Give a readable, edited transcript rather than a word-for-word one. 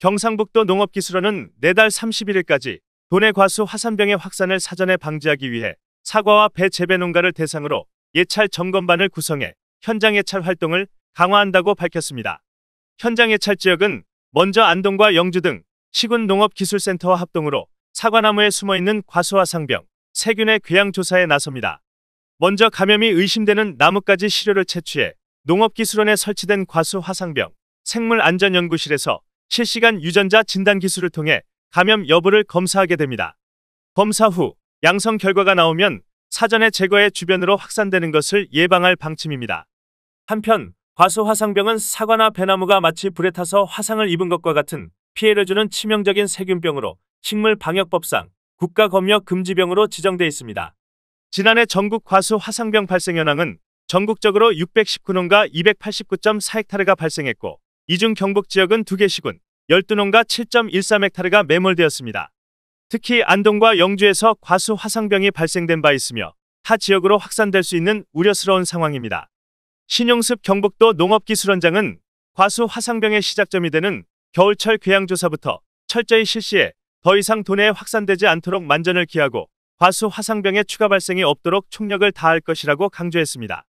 경상북도 농업기술원은 내달 31일까지 도내 과수 화산병의 확산을 사전에 방지하기 위해 사과와 배 재배 농가를 대상으로 예찰 점검반을 구성해 현장 예찰 활동을 강화한다고 밝혔습니다. 현장 예찰 지역은 먼저 안동과 영주 등 시군 농업기술센터와 합동으로 사과나무에 숨어있는 과수 화산병, 세균의 괴양 조사에 나섭니다. 먼저 감염이 의심되는 나뭇가지 시료를 채취해 농업기술원에 설치된 과수 화산병 생물안전연구실에서 실시간 유전자 진단 기술을 통해 감염 여부를 검사하게 됩니다. 검사 후 양성 결과가 나오면 사전에 제거해 주변으로 확산되는 것을 예방할 방침입니다. 한편 과수 화상병은 사과나 배나무가 마치 불에 타서 화상을 입은 것과 같은 피해를 주는 치명적인 세균병으로 식물방역법상 국가검역금지병으로 지정돼 있습니다. 지난해 전국 과수 화상병 발생 현황은 전국적으로 619농가 289.4헥타르가 발생했고 이 중 경북 지역은 2개 시군, 12농가 7.13헥타르가 매몰되었습니다. 특히 안동과 영주에서 과수 화상병이 발생된 바 있으며 타 지역으로 확산될 수 있는 우려스러운 상황입니다. 신용습 경북도 농업기술원장은 과수 화상병의 시작점이 되는 겨울철 괴양조사부터 철저히 실시해 더 이상 도내에 확산되지 않도록 만전을 기하고 과수 화상병의 추가 발생이 없도록 총력을 다할 것이라고 강조했습니다.